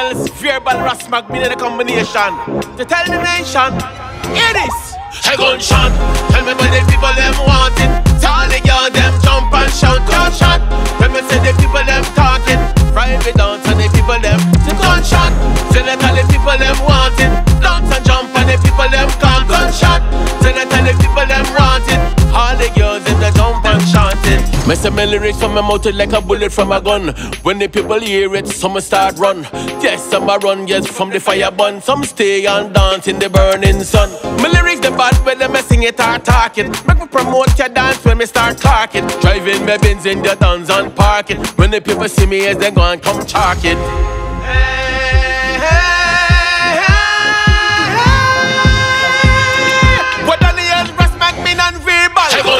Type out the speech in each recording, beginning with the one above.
else, verbal brass mag be the combination to tell the nation, hear this. I gon' shout, tell me what the people them want it. Tell the girl them jump and shout, gon' shout. When me say the people them talking, private down to the people them. Say gon' shout, say that all the people them want it. Dance and jump and the people them call, gon' shout. Say that all the people them want it. All the girls in the jump and chanting. Me say my lyrics from my mouth like a bullet from a gun. When the people hear it, some start run. Yes, some a run, yes, from the fire burn. Some stay and dance in the burning sun. My lyrics the bad whether me sing it or talk it. Make me promote your dance when me start talking. Driving my Benz in the towns and park it. When the people see me as they go and come chalk it.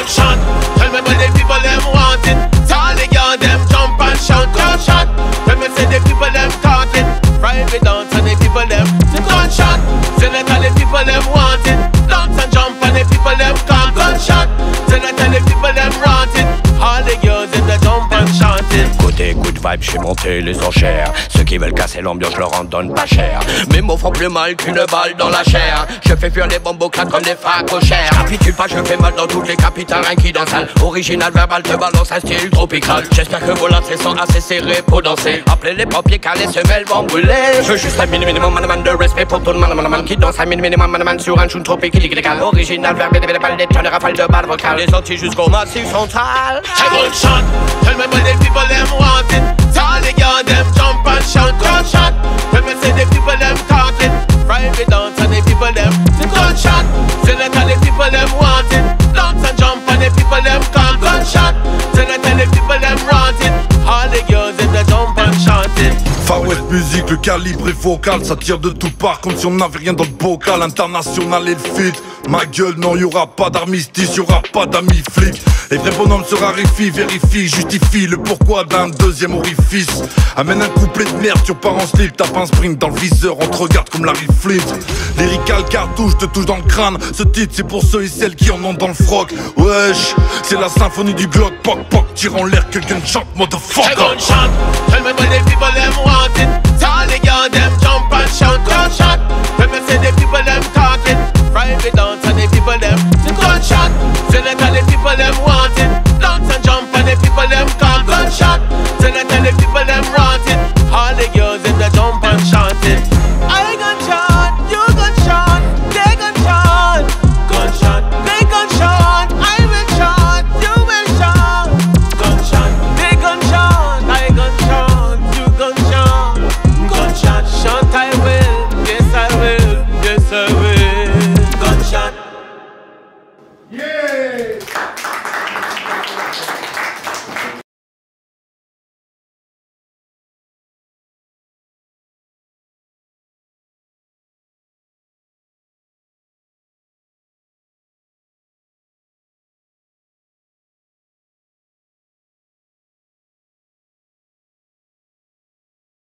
Shot. Tell me what the people them want it. Tell the girl them jump and shout, gun shot. When me say the people them talking, private down to the people them. Gun shot. Say that all the people them want it. Dance and jump and the people them call, gun shot. Say that all the people them want it. All the girls in the jump and chanting. Côté good vibe, j'fais monter les enchères. Ceux qui veulent casser l'ambiance, je leur en donne pas cher. Mes mots font plus mal qu'une balle dans la chair. Je fais fuir les bomboclates comme des facochères. J'capitule pas, je fais mal dans toutes les capitales. Un qui dans salle, original verbal, te balance un style tropical. J'espère que vos lattes sont assez serrées pour danser. Appelez les pompiers car les semelles vont brûler. Je veux juste un minimum man de respect pour tout le man qui danse un minimum man sur un chun tropical. Original verbal, des tonnes de rafales de balles vocales. Les Antilles jusqu'au massif central. I gon' shout. Tell me what the people them want it. Tell the girl them jump and shout, gon' shout. When me say the people them talking, private dance and the people them gon' shout. Say that all the people them want it. Dance and jump and the people them call, gon' shout. Say that all the people them want it. All the girls in the jump and chanting. Far West musique, le calibre est vocal, ça tire de toutes parts comme si on n'avait rien dans le bocal. International et le feat. Ma gueule, non, y'aura pas d'armistice, y'aura pas d'amis flics. Les vrais bonhommes se raréfient, vérifient, justifient le pourquoi d'un deuxième orifice. Amène un couplet de merde, tu repars en slip, tape un sprint dans le viseur, on te regarde comme Larry Flint. Lyrical cartouche, te touche dans le crâne, ce titre c'est pour ceux et celles qui en ont dans le froc. Wesh, c'est la symphonie du Glock, poc poc, tire en l'air, quelqu'un chante, motherfucker. I gon' shout, tell me what the people them want it. Tell the girl them jump